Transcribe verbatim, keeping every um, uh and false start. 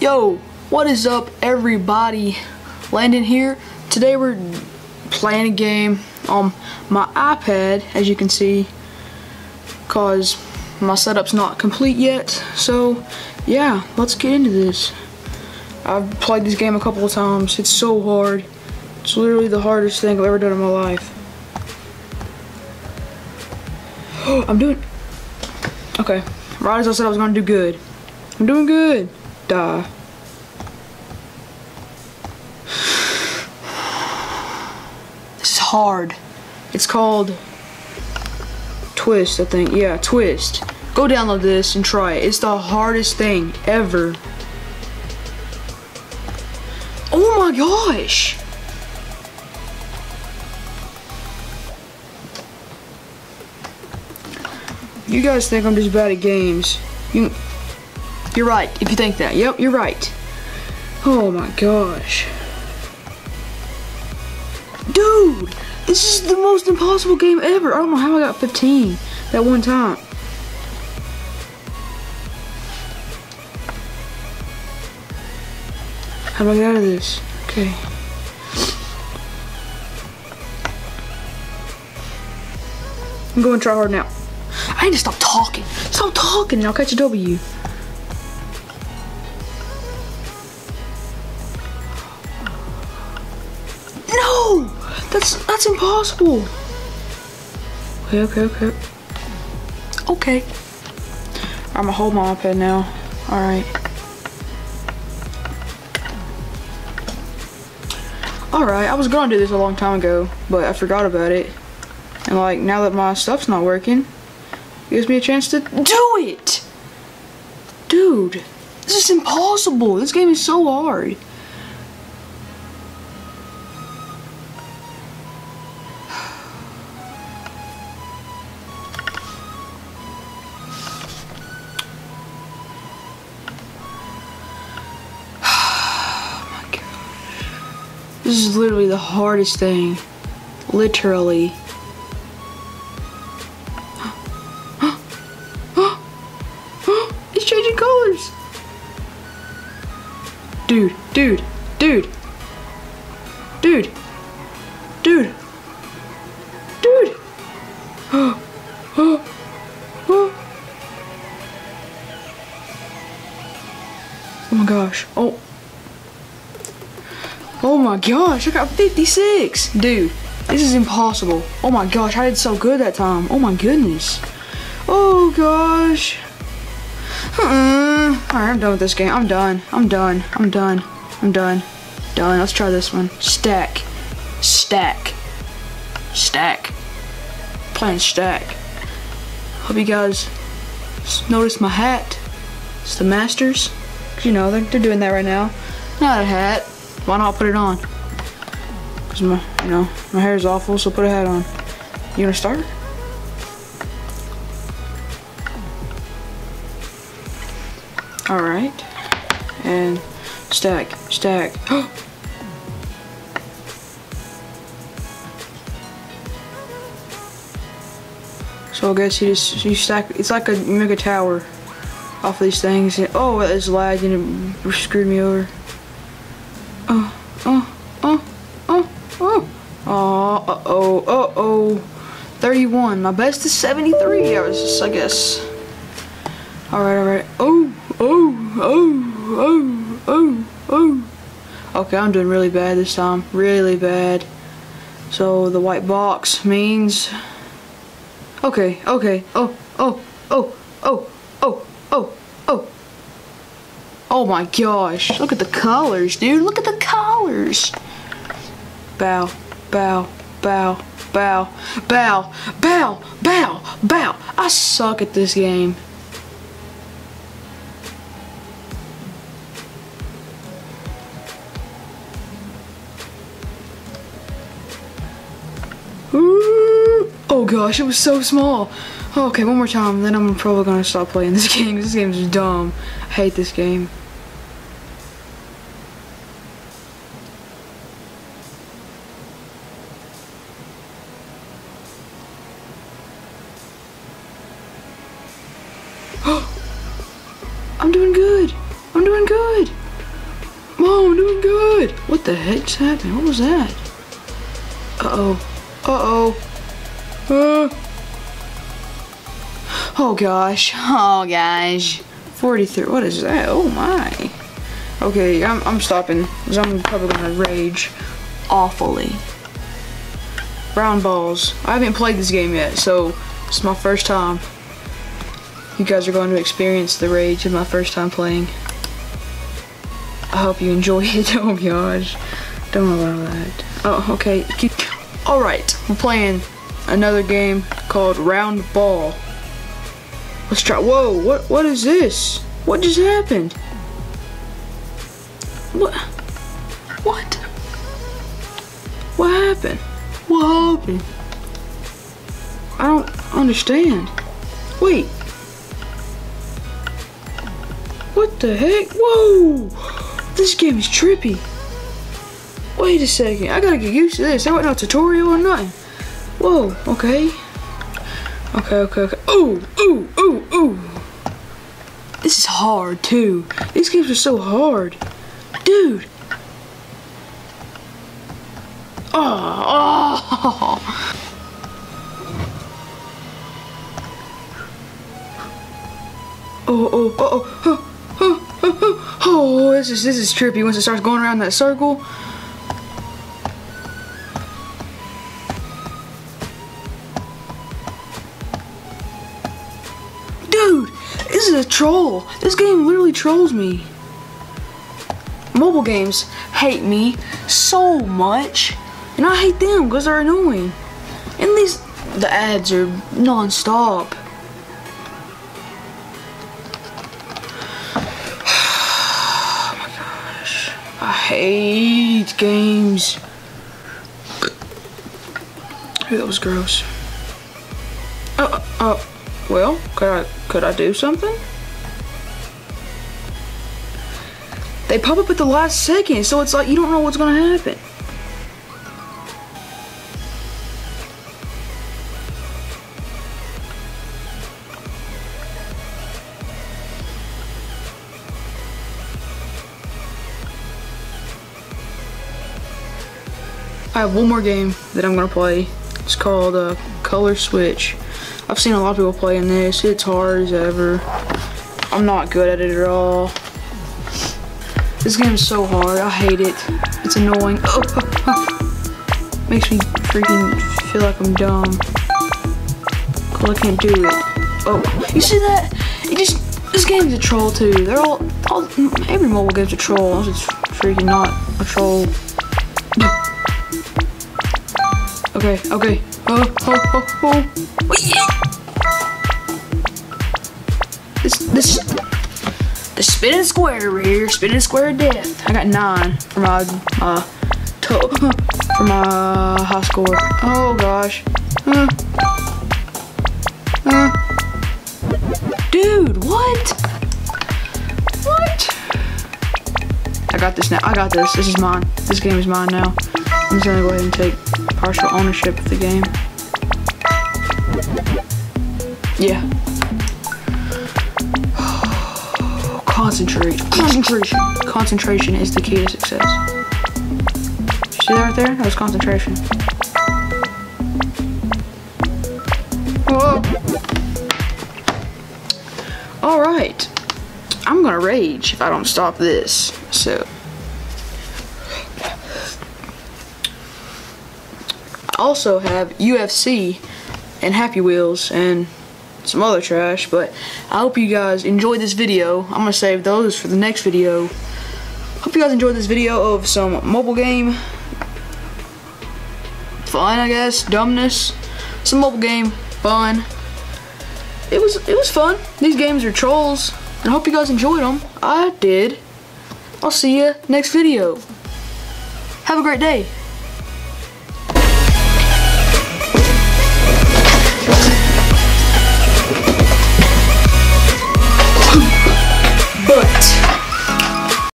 Yo, what is up, everybody? Landon here. Today we're playing a game on my iPad, as you can see, cause my setup's not complete yet. So yeah, let's get into this. I've played this game a couple of times. It's so hard. It's literally the hardest thing I've ever done in my life. Oh, I'm doing okay. Right as I said I was gonna do good. I'm doing good. Die. This is hard. It's called Twist, I think. Yeah, Twist. Go download this and try it. It's the hardest thing ever. Oh my gosh. You guys think I'm just bad at games. You, you're right if you think that. Yep, you're right. Oh my gosh. Dude, this is the most impossible game ever. I don't know how I got fifteen that one time. How do I get out of this? Okay. I'm going to try hard now. I need to stop talking. Stop talking and I'll catch a W. No! That's that's impossible. Okay, okay, okay. Okay. I'm gonna hold my iPad now. Alright. Alright, I was gonna do this a long time ago, but I forgot about it. And like, now that my stuff's not working, gives me a chance to do it! Dude, this is impossible. This game is so hard. Oh my gosh. This is literally the hardest thing. Literally. Dude, dude, dude, dude, dude, dude. Oh, oh, oh. Oh my gosh. Oh. Oh my gosh, I got fifty-six. Dude, this is impossible. Oh my gosh, I did so good that time. Oh my goodness. Oh gosh. Uh-uh. Alright, I'm done with this game. I'm done. I'm done. I'm done. I'm done. Done. Let's try this one. Stack. Stack. Stack. Playing Stack. Hope you guys noticed my hat. It's the Masters. You know, they're, they're doing that right now. Not a hat. Why not put it on? Because my, you know, my hair is awful, so put a hat on. You want to start? All right, and stack, stack. So I guess you just you stack. It's like a you make a tower off these things. And, oh, it's lagging and it screwed me over. Oh, oh, oh, oh, oh, oh, uh oh, uh oh. thirty-one. My best is seventy-three. I was just, I guess. All right, all right. Oh. Oh, oh, oh, oh, oh. Okay, I'm doing really bad this time. Really bad. So the white box means. Okay, okay. Oh, oh, oh, oh, oh, oh, oh. Oh my gosh. Look at the colors, dude. Look at the colors. Bow, bow, bow, bow, bow, bow, bow, bow. I suck at this game. Oh gosh, it was so small. Okay, one more time, then I'm probably gonna stop playing this game. This game is dumb. I hate this game. I'm doing good. I'm doing good. good. What the heck just happened? What was that? Uh-oh. Uh-oh. Uh. Oh, gosh. Oh, gosh. forty-three. What is that? Oh, my. Okay, I'm, I'm stopping, because I'm probably going to rage awfully. Round balls. I haven't played this game yet, so it's my first time. You guys are going to experience the rage of my first time playing. I hope you enjoy it. Oh gosh. Don't allow that. Oh, okay. Alright, we're playing another game called Round Ball. Let's try. Whoa, what what is this? What just happened? What What? What happened? What happened? I don't understand. Wait. What the heck? Whoa! This game is trippy. Wait a second. I gotta get used to this. There wasn't no tutorial or nothing. Whoa, okay. Okay, okay, okay. Ooh, ooh, ooh, ooh. This is hard, too. These games are so hard. Dude. Oh, oh. Oh, oh, oh, oh. Oh, this is this is trippy. Once it starts going around that circle. Dude, this is a troll. This game literally trolls me. Mobile games hate me so much, and I hate them because they're annoying. And these the ads are non-stop. I hate games. That was gross. Uh, uh, well, could I, could I do something? They pop up at the last second, so it's like you don't know what's gonna happen. I have one more game that I'm gonna play. It's called uh, Color Switch. I've seen a lot of people playing this. It's hard as ever. I'm not good at it at all. This game is so hard. I hate it. It's annoying. Oh, oh, oh. Makes me freaking feel like I'm dumb. Cause I can't do it. Oh, you see that? It just this game's a troll too. They're all, all every mobile game's a troll. It's freaking not a troll. Okay, okay. Oh, oh, oh, oh. Yeah. This, this, the spinning square over here, spinning square of death. I got nine for my, uh, for my high score. Oh gosh. Uh. Uh. Dude, what? What? I got this now. I got this. This is mine. This game is mine now. I'm just gonna go ahead and take partial ownership of the game. Yeah. Concentrate. Concentration. Concentration is the key to success. See that right there? That was concentration. Whoa. All right. I'm gonna rage if I don't stop this. So. Also have U F C and Happy Wheels and some other trash, but I hope you guys enjoyed this video. I'm gonna save those for the next video. Hope you guys enjoyed this video of some mobile game fun, I guess, dumbness, some mobile game fun. It was it was fun. These games are trolls, and I hope you guys enjoyed them. I did. I'll see you next video. Have a great day.